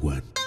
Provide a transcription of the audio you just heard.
One.